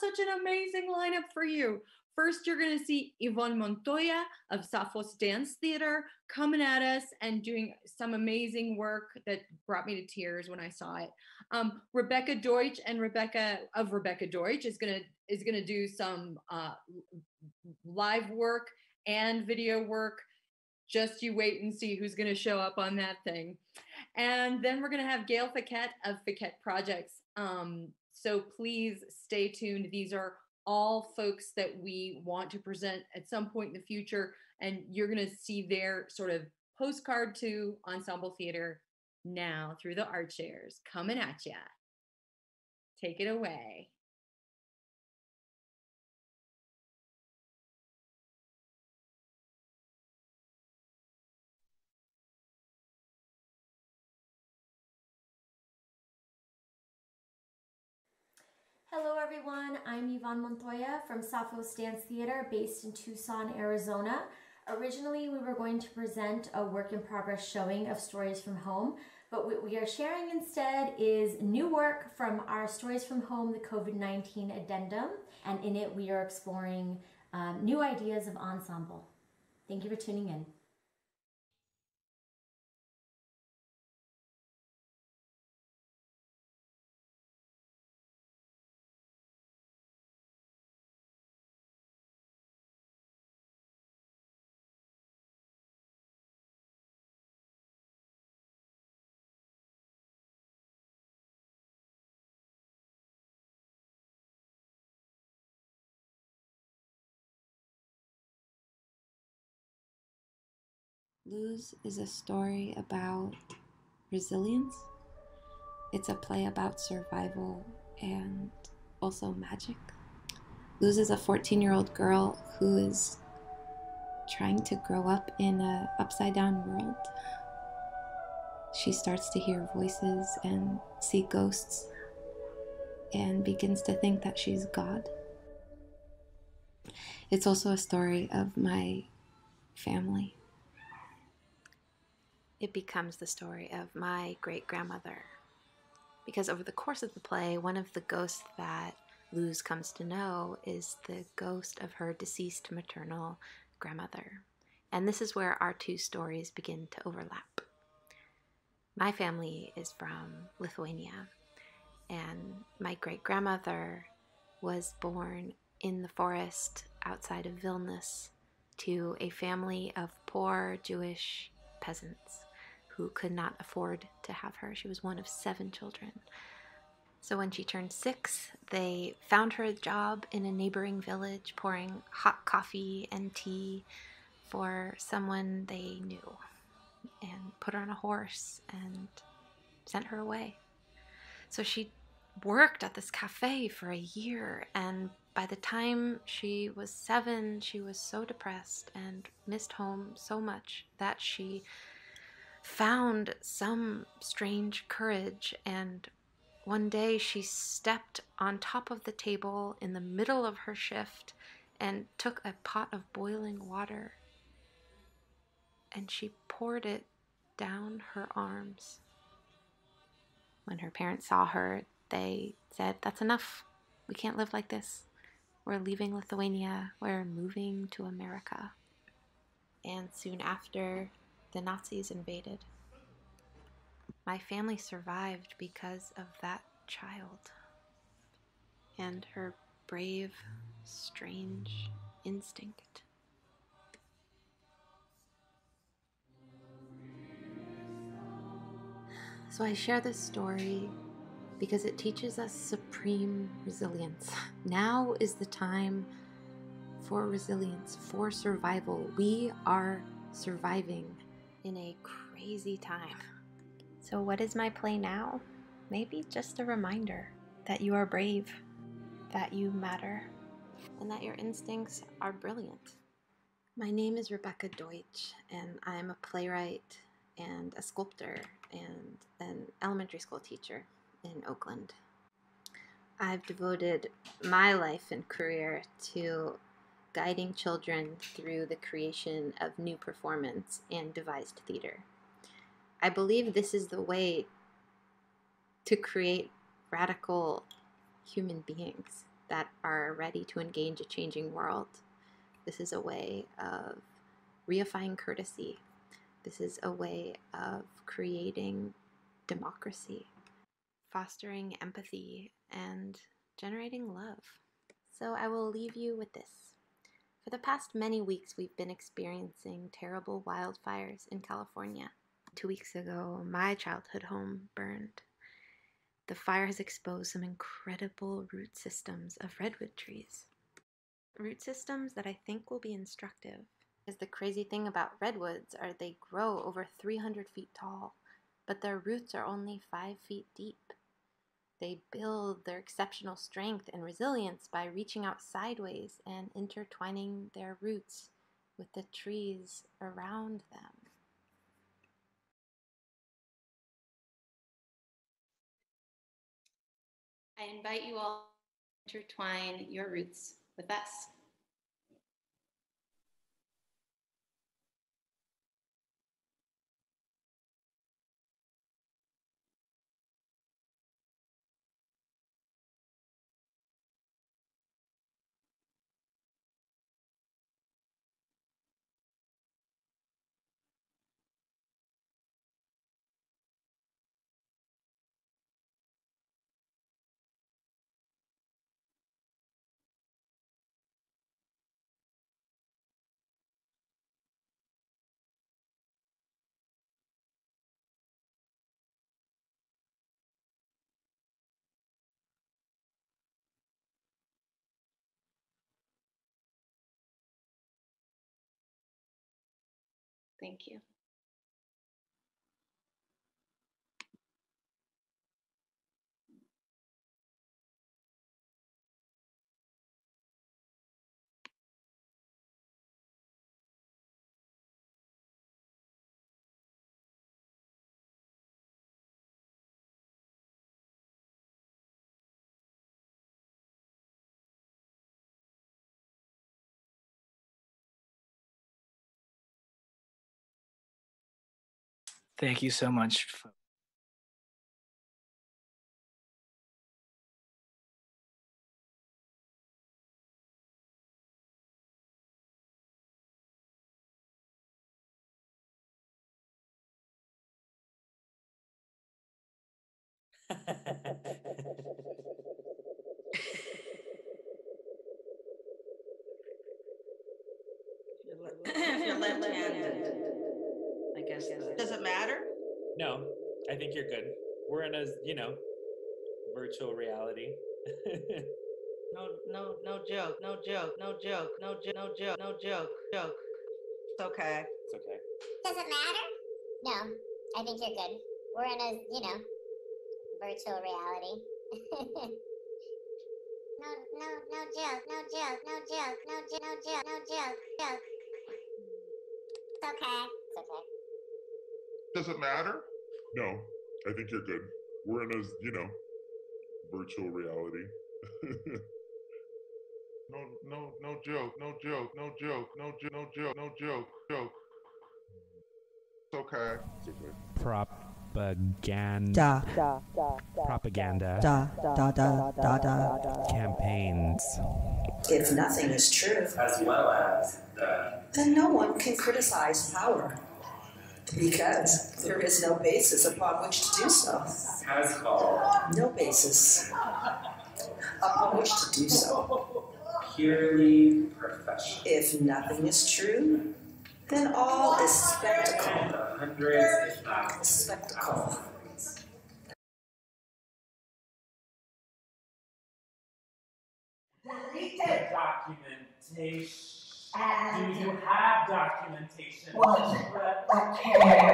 such an amazing lineup for you. First, you're going to see Yvonne Montoya of Sappho's Dance Theatre coming at us and doing some amazing work that brought me to tears when I saw it. Rebecca Deutsch and Rebecca Deutsch is going to do some live work and video work. Just you wait and see who's going to show up on that thing. And then we're going to have Gail Fiquette of Fiquette Projects. So please stay tuned. These are all folks that we want to present at some point in the future, and you're going to see their sort of postcard to ensemble theater now through the art shares coming at ya. Take it away. Hello everyone, I'm Yvonne Montoya from Sappho's Dance Theater based in Tucson, Arizona. Originally, we were going to present a work in progress showing of Stories from Home, but what we are sharing instead is new work from our Stories from Home, the COVID-19 Addendum, and in it we are exploring new ideas of ensemble. Thank you for tuning in. Luz is a story about resilience. It's a play about survival and also magic. Luz is a 14-year-old girl who is trying to grow up in an upside-down world. She starts to hear voices and see ghosts and begins to think that she's God. It's also a story of my family. It becomes the story of my great-grandmother, because over the course of the play, one of the ghosts that Luz comes to know is the ghost of her deceased maternal grandmother, and this is where our two stories begin to overlap. My family is from Lithuania, and my great-grandmother was born in the forest outside of Vilnius to a family of poor Jewish peasants who could not afford to have her. She was one of 7 children. So when she turned 6, they found her a job in a neighboring village, pouring hot coffee and tea for someone they knew, and put her on a horse and sent her away. So she worked at this cafe for a year, and by the time she was 7, she was so depressed and missed home so much that she found some strange courage, and one day she stepped on top of the table in the middle of her shift and took a pot of boiling water and she poured it down her arms. When her parents saw her, they said, "That's enough. We can't live like this. We're leaving Lithuania. We're moving to America." And soon after, the Nazis invaded. My family survived because of that child and her brave, strange instinct. So I share this story because it teaches us supreme resilience. Now is the time for resilience, for survival. We are surviving in a crazy time. So what is my play now? Maybe just a reminder that you are brave, that you matter, and that your instincts are brilliant. My name is Rebecca Deutsch, and I'm a playwright and a sculptor and an elementary school teacher in Oakland. I've devoted my life and career to guiding children through the creation of new performance and devised theater. I believe this is the way to create radical human beings. that are ready to engage a changing world. This is a way of reifying courtesy. This is a way of creating democracy, fostering empathy, and generating love. So I will leave you with this. For the past many weeks, we've been experiencing terrible wildfires in California. 2 weeks ago, my childhood home burned. The fire has exposed some incredible root systems of redwood trees. Root systems that I think will be instructive. Because the crazy thing about redwoods are they grow over 300 feet tall, but their roots are only 5 feet deep. They build their exceptional strength and resilience by reaching out sideways and intertwining their roots with the trees around them. I invite you all to intertwine your roots with us. Thank you. Thank you so much. You're left-handed. I guess. Does it matter? No, I think you're good. We're in a, you know, virtual reality. No joke. It's okay. It's okay. Does it matter? No, I think you're good. We're in a, you know, virtual reality. No joke. It's okay. Okay. Does it matter? No, I think you're good. We're in a, you know, virtual reality. No joke. It's okay. Propaganda campaigns. If nothing is true, as well as then no one can criticize power, because there is no basis upon which to do so. As called. No basis upon which to do so. Purely professional. If nothing is true, then all is spectacle. Hundreds, if not spectacle. We did documentation. Do you have documentation? What the care?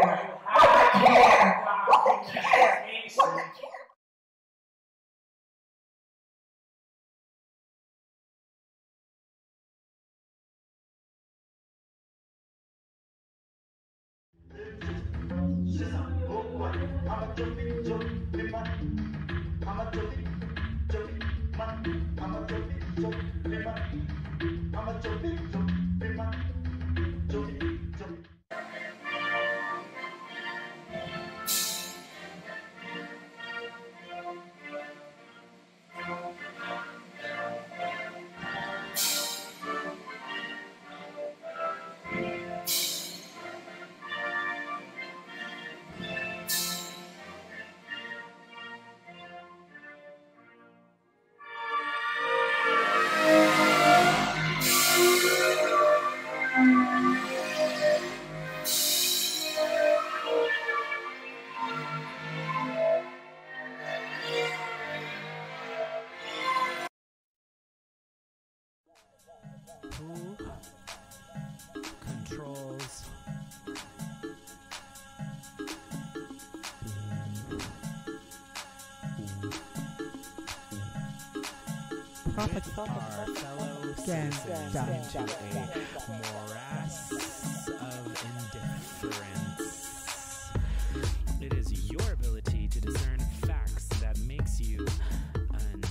with our fellow citizens into a morass of indifference. It is your ability to discern facts that makes you an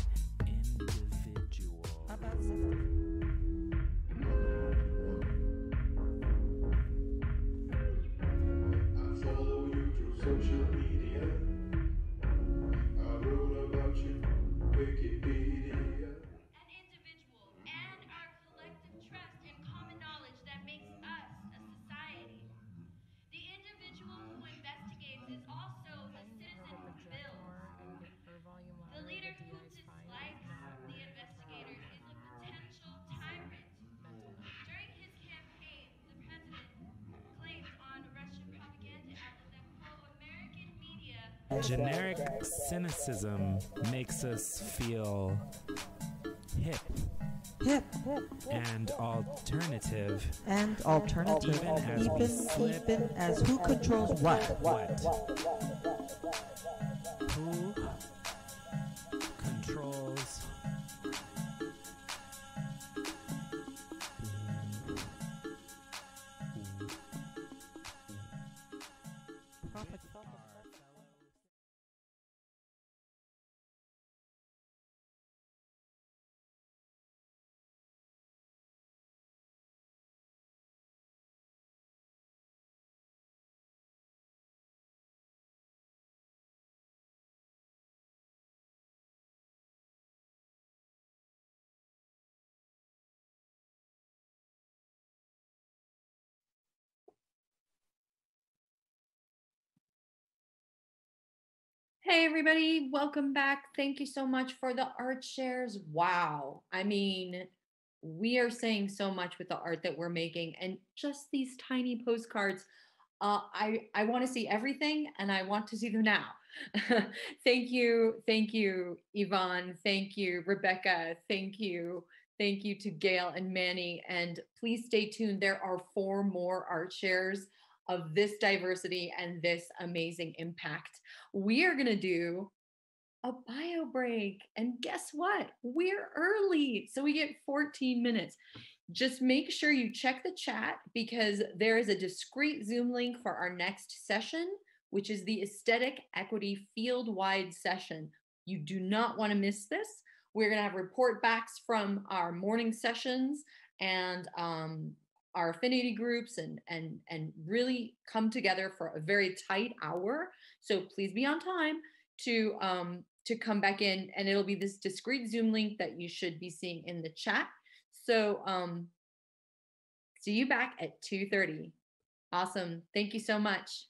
individual. I follow you through social media. I wrote about you Wikipedia. An individual and our collective trust and common knowledge that makes us a society. The individual who investigates is also the citizen who builds. The leader who dislikes the investigator is a potential tyrant. During his campaign, the president claimed on Russian propaganda outlet that, quote, American media... Generic cynicism makes us feel hip. Hip. And alternative. And alternative. Even as who controls what. Who controls Hey everybody, welcome back. Thank you so much for the art shares. Wow. I mean, we are saying so much with the art that we're making and just these tiny postcards. I want to see everything and I want to see them now. Thank you. Thank you, Yvonne. Thank you, Rebecca. Thank you. Thank you to Gail and Manny. And please stay tuned. There are 4 more art shares of this diversity and this amazing impact. We are gonna do a bio break. And guess what? We're early, so we get 14 minutes. Just make sure you check the chat because there is a discrete Zoom link for our next session, which is the Aesthetic Equity Field-Wide Session. You do not wanna miss this. We're gonna have report backs from our morning sessions and our affinity groups and really come together for a very tight hour. So please be on time to come back in, and it'll be this discrete Zoom link that you should be seeing in the chat. So see you back at 2:30. Awesome. Thank you so much.